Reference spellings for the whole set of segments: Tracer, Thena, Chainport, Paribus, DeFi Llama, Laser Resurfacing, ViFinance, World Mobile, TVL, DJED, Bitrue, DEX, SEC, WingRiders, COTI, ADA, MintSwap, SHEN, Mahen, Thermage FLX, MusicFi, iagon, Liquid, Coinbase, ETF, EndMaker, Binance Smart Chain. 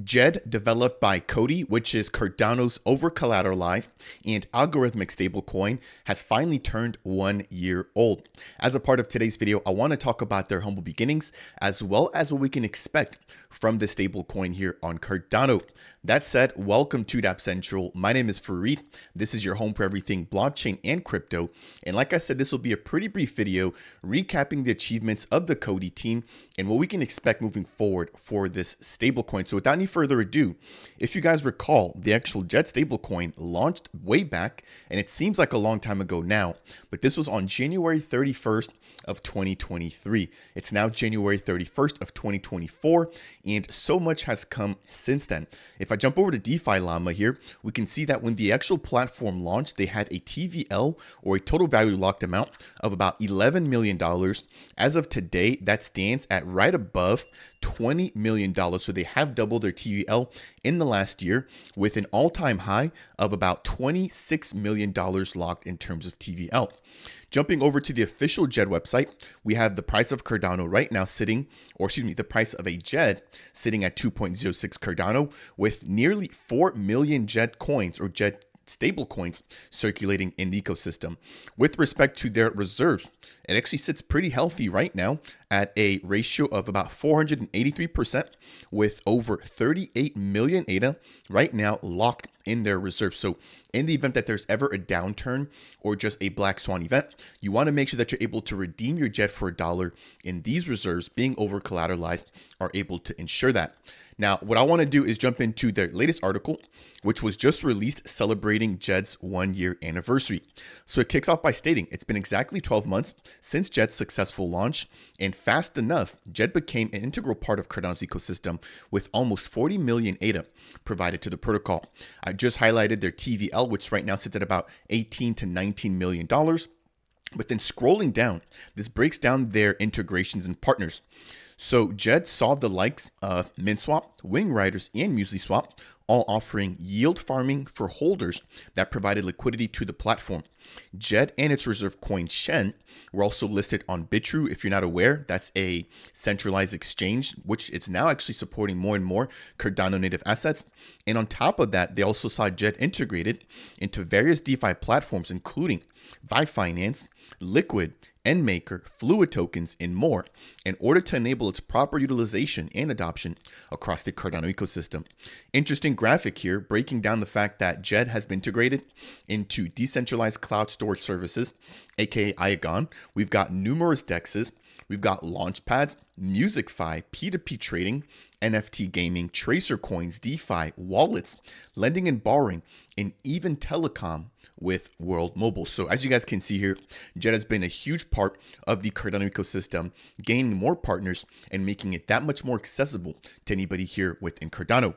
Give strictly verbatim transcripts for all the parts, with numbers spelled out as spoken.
D J E D, developed by C O T I, which is Cardano's over-collateralized and algorithmic stablecoin, has finally turned one year old. As a part of today's video, I want to talk about their humble beginnings, as well as what we can expect from the stablecoin here on Cardano. That said, welcome to Dapp Central. My name is Fareed. This is your home for everything blockchain and crypto. And like I said, this will be a pretty brief video recapping the achievements of the C O T I team and what we can expect moving forward for this stablecoin. So without any further ado, if you guys recall, the actual D J E D stablecoin launched way back, and it seems like a long time ago now, but this was on January thirty-first of twenty twenty-three. It's now January thirty-first of twenty twenty-four, and so much has come since then. If I jump over to DeFi Llama here, we can see that when the actual platform launched, they had a T V L, or a total value locked amount, of about eleven million dollars. As of today, that stands at right above twenty million dollars. So they have doubled their T V L in the last year, with an all-time high of about twenty-six million dollars locked in terms of T V L. Jumping over to the official D J E D website, we have the price of Cardano right now sitting, or excuse me, the price of a D J E D sitting at two point oh six Cardano, with nearly four million D J E D coins or D J E D stable coins circulating in the ecosystem. With respect to their reserves, it actually sits pretty healthy right now at a ratio of about four hundred eighty-three percent, with over thirty-eight million A D A right now locked in their reserves. So in the event that there's ever a downturn or just a black swan event, you want to make sure that you're able to redeem your D J E D for a dollar, and these reserves, being over collateralized, are able to ensure that. Now, what I want to do is jump into their latest article, which was just released celebrating D J E D's one year anniversary. So it kicks off by stating it's been exactly twelve months since D J E D's successful launch, and fast enough, D J E D became an integral part of Cardano's ecosystem with almost forty million A D A provided to the protocol. I just highlighted their T V L, which right now sits at about eighteen to nineteen million dollars. But then scrolling down, this breaks down their integrations and partners. So D J E D saw the likes of MintSwap, WingRiders, and MusicFi, all offering yield farming for holders that provided liquidity to the platform. D J E D and its reserve coin Shen were also listed on Bitrue. If you're not aware, that's a centralized exchange, which it's now actually supporting more and more Cardano native assets. And on top of that, they also saw D J E D integrated into various DeFi platforms, including ViFinance, Liquid, EndMaker, Fluid tokens, and more, in order to enable its proper utilization and adoption across the Cardano ecosystem. Interesting graphic here, breaking down the fact that D J E D has been integrated into decentralized cloud storage services, aka iagon. We've got numerous D E Xs, we've got launchpads, MusicFi, P two P trading, N F T gaming, Tracer coins, DeFi, wallets, lending and borrowing, and even telecom with World Mobile. So as you guys can see here, D J E D has been a huge part of the Cardano ecosystem, gaining more partners and making it that much more accessible to anybody here within Cardano.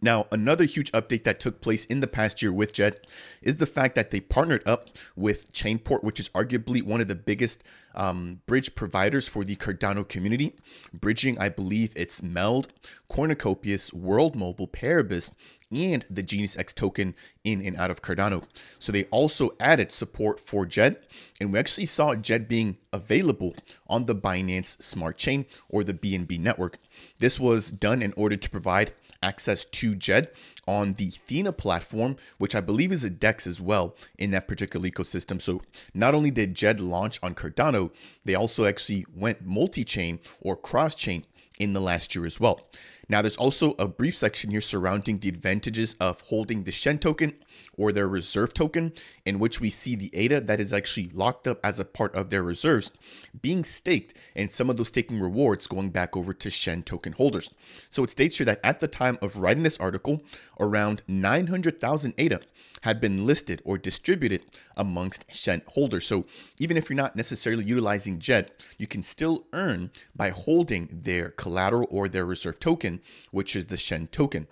Now, another huge update that took place in the past year with D J E D is the fact that they partnered up with Chainport, which is arguably one of the biggest um, bridge providers for the Cardano community, bridging, I believe it's MELD, Cornucopius, World Mobile, Paribus, and the Genius X token in and out of Cardano. So they also added support for D J E D, and we actually saw D J E D being available on the Binance Smart Chain, or the B N B network. This was done in order to provide access to D J E D on the Thena platform, which I believe is a D E X as well in that particular ecosystem. So not only did D J E D launch on Cardano, they also actually went multi-chain or cross-chain in the last year as well. Now, there's also a brief section here surrounding the advantages of holding the Shen token, or their reserve token, in which we see the A D A that is actually locked up as a part of their reserves being staked, and some of those staking rewards going back over to Shen token holders. So it states here that at the time of writing this article, around nine hundred thousand A D A had been listed or distributed amongst Shen holders. So even if you're not necessarily utilizing D J E D, you can still earn by holding their collateral or their reserve token, which is the Shen token.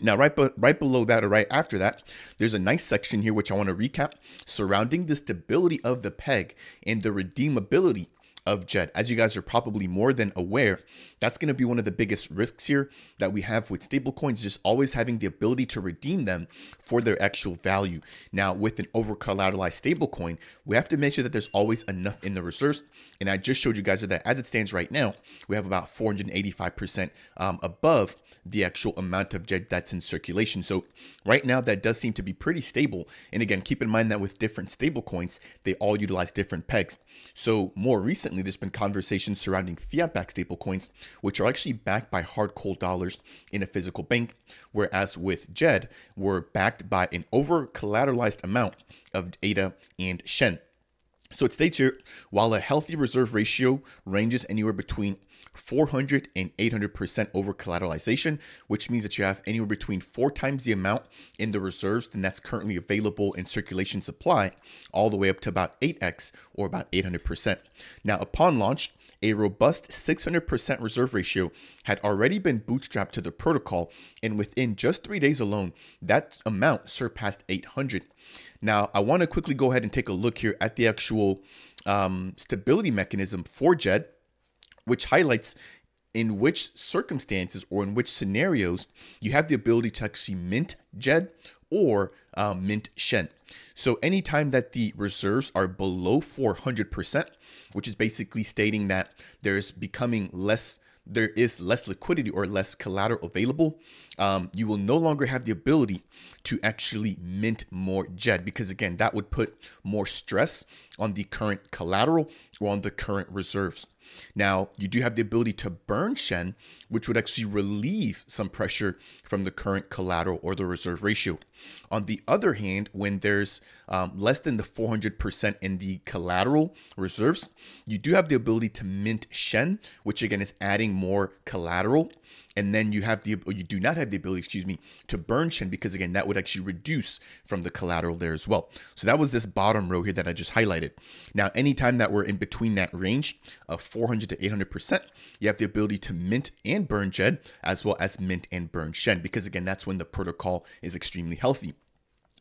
Now, right, be right below that, or right after that, there's a nice section here, which I want to recap, surrounding the stability of the peg and the redeemability of J E D. As you guys are probably more than aware, that's going to be one of the biggest risks here that we have with stablecoins, just always having the ability to redeem them for their actual value. Now, with an over-collateralized stablecoin, we have to make sure that there's always enough in the reserves. And I just showed you guys that as it stands right now, we have about four hundred eighty-five percent um, above the actual amount of J E D that's in circulation. So right now, that does seem to be pretty stable. And again, keep in mind that with different stablecoins, they all utilize different pegs. So more recently, there's been conversations surrounding fiat-backed stablecoins, which are actually backed by hard cold dollars in a physical bank, whereas with J E D, we're backed by an over-collateralized amount of A D A and S H E N. So it states here, while a healthy reserve ratio ranges anywhere between four hundred and eight hundred percent over collateralization, which means that you have anywhere between four times the amount in the reserves than that's currently available in circulation supply, all the way up to about eight X or about eight hundred percent. Now, upon launch, a robust six hundred percent reserve ratio had already been bootstrapped to the protocol, and within just three days alone, that amount surpassed eight hundred. Now, I want to quickly go ahead and take a look here at the actual um, stability mechanism for J E D, which highlights in which circumstances or in which scenarios you have the ability to actually mint J E D or uh, mint S H E N. So anytime that the reserves are below four hundred percent, which is basically stating that there's becoming less, there is less liquidity or less collateral available, um, you will no longer have the ability to actually mint more J E D, because again, that would put more stress on the current collateral or on the current reserves. Now, you do have the ability to burn S H E N, which would actually relieve some pressure from the current collateral or the reserve ratio. On the other hand, when there's um, less than the four hundred percent in the collateral reserves, you do have the ability to mint S H E N, which again is adding more collateral. And then you have the, or you do not have the ability, excuse me, to burn S H E N, because again, that would actually reduce from the collateral there as well. So that was this bottom row here that I just highlighted. Now, anytime that we're in between that range of four hundred to eight hundred percent, you have the ability to mint and burn J E D, as well as mint and burn S H E N, because again, that's when the protocol is extremely healthy.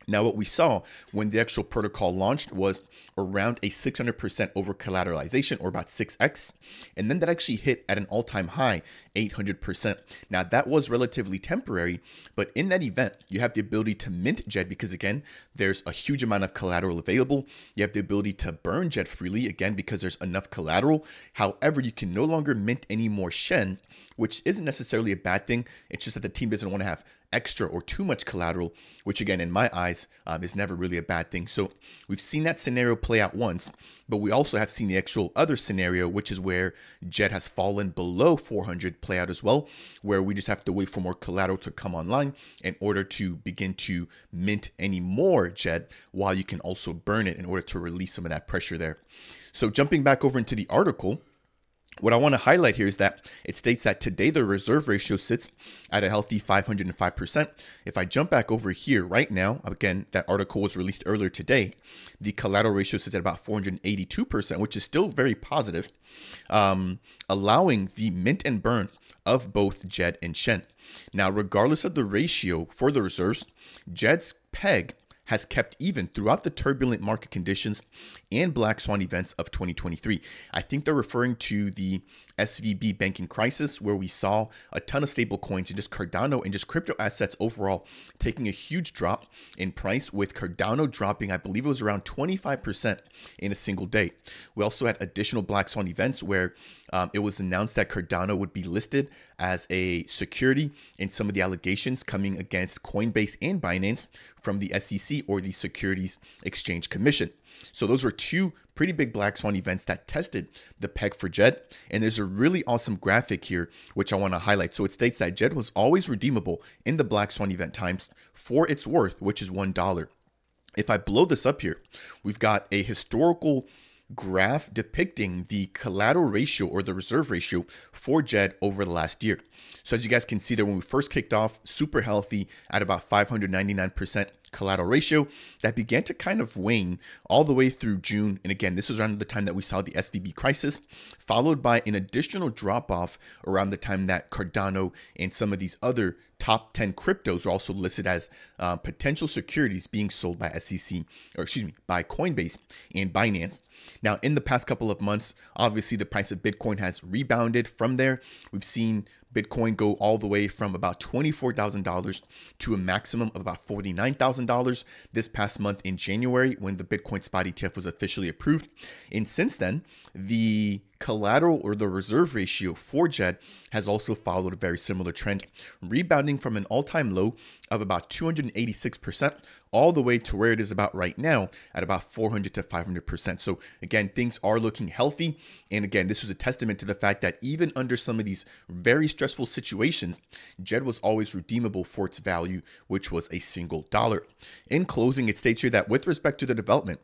Now, what we saw when the actual protocol launched was around a six hundred percent over collateralization, or about six X. And then that actually hit at an all-time high, eight hundred percent. Now, that was relatively temporary, but in that event, you have the ability to mint J E D, because again, there's a huge amount of collateral available. You have the ability to burn J E D freely, again, because there's enough collateral. However, you can no longer mint any more S H E N, which isn't necessarily a bad thing. It's just that the team doesn't want to have extra or too much collateral, which again, in my eyes, um, is never really a bad thing. So we've seen that scenario play out once, but we also have seen the actual other scenario, which is where J E D has fallen below four hundred, play out as well, where we just have to wait for more collateral to come online in order to begin to mint any more J E D, while you can also burn it in order to release some of that pressure there. So jumping back over into the article, what I want to highlight here is that it states that today the reserve ratio sits at a healthy five hundred five percent. If I jump back over here right now, again, that article was released earlier today, the collateral ratio sits at about four hundred eighty-two percent, which is still very positive, um, allowing the mint and burn of both J E D and S H E N. Now, regardless of the ratio for the reserves, J E D's peg has kept even throughout the turbulent market conditions and black swan events of twenty twenty-three. I think they're referring to the S V B banking crisis, where we saw a ton of stable coins and just Cardano and just crypto assets overall taking a huge drop in price, with Cardano dropping, I believe it was around twenty-five percent in a single day. We also had additional black swan events where um, it was announced that Cardano would be listed as a security in some of the allegations coming against Coinbase and Binance from the S E C, or the Securities Exchange Commission. So those were two pretty big black swan events that tested the peg for J E D. And there's a really awesome graphic here, which I want to highlight. So it states that J E D was always redeemable in the black swan event times for its worth, which is one dollar. If I blow this up here, we've got a historical graph depicting the collateral ratio or the reserve ratio for J E D over the last year. So as you guys can see there, when we first kicked off, super healthy at about five hundred ninety-nine percent collateral ratio that began to kind of wane all the way through June. And again, this was around the time that we saw the S V B crisis, followed by an additional drop off around the time that Cardano and some of these other top ten cryptos are also listed as uh, potential securities being sold by S E C, or excuse me, by Coinbase and Binance. Now, in the past couple of months, obviously the price of Bitcoin has rebounded from there. We've seen Bitcoin go all the way from about twenty-four thousand dollars to a maximum of about forty-nine thousand dollars this past month in January, when the Bitcoin spot E T F was officially approved. And since then, the collateral or the reserve ratio for J E D has also followed a very similar trend, rebounding from an all-time low of about two hundred eighty-six percent all the way to where it is about right now at about four hundred to five hundred percent. So again, things are looking healthy. And again, this was a testament to the fact that even under some of these very stressful situations, J E D was always redeemable for its value, which was a single dollar. In closing, it states here that with respect to the development,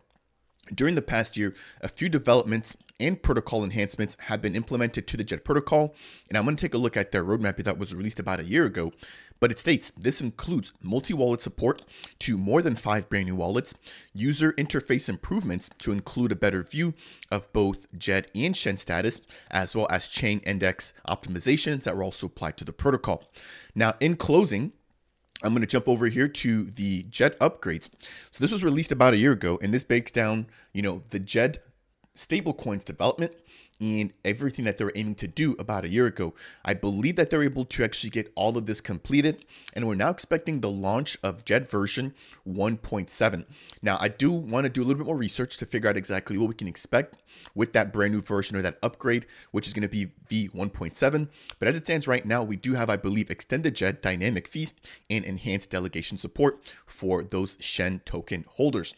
during the past year, a few developments and protocol enhancements have been implemented to the J E D protocol. And I'm going to take a look at their roadmap that was released about a year ago. But it states this includes multi-wallet support to more than five brand new wallets, user interface improvements to include a better view of both J E D and Shen status, as well as chain index optimizations that were also applied to the protocol. Now, in closing, I'm going to jump over here to the J E D upgrades. So this was released about a year ago, and this breaks down, you know, the J E D stablecoins development and everything that they were aiming to do about a year ago. I believe that they're able to actually get all of this completed, and we're now expecting the launch of J E D version one point seven. Now, I do want to do a little bit more research to figure out exactly what we can expect with that brand new version or that upgrade, which is going to be V one point seven. But as it stands right now, we do have, I believe, extended J E D dynamic fees and enhanced delegation support for those Shen token holders.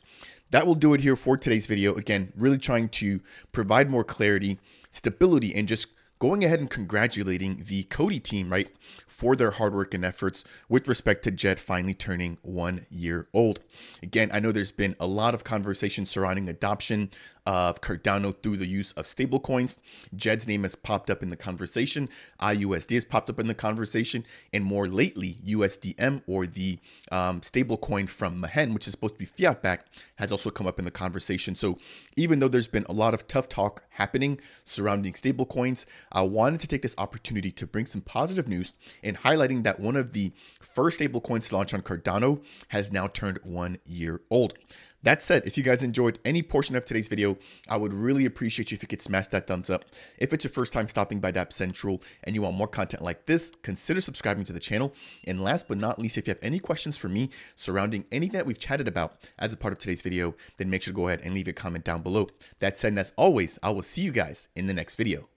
That will do it here for today's video. Again, really trying to provide more clarity, stability, and just going ahead and congratulating the C O T I team, right, for their hard work and efforts with respect to J E D finally turning one year old. Again, I know there's been a lot of conversation surrounding adoption of Cardano through the use of stablecoins. J E D's name has popped up in the conversation. I U S D has popped up in the conversation. And more lately, U S D M, or the um, stablecoin from Mahen, which is supposed to be fiat-backed, has also come up in the conversation. So even though there's been a lot of tough talk happening surrounding stablecoins, I wanted to take this opportunity to bring some positive news and highlighting that one of the first stablecoins to launch on Cardano has now turned one year old. That said, if you guys enjoyed any portion of today's video, I would really appreciate you if you could smash that thumbs up. If it's your first time stopping by Dapp Central and you want more content like this, consider subscribing to the channel. And last but not least, if you have any questions for me surrounding anything that we've chatted about as a part of today's video, then make sure to go ahead and leave a comment down below. That said, and as always, I will see you guys in the next video.